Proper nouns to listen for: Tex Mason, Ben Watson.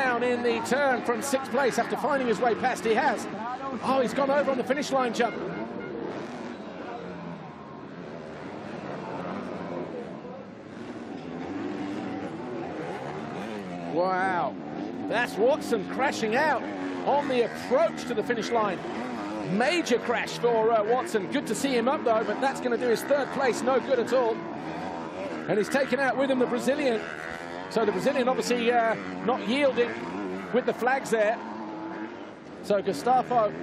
Down in the turn from sixth place after finding his way past. He has. Oh, he's gone over on the finish line jump. Wow. That's Watson crashing out on the approach to the finish line. Major crash for Watson. Good to see him up, though, but that's going to do his third place no good at all. And he's taken out with him the Brazilian. So the Brazilian obviously not yielding with the flags there. So Gustavo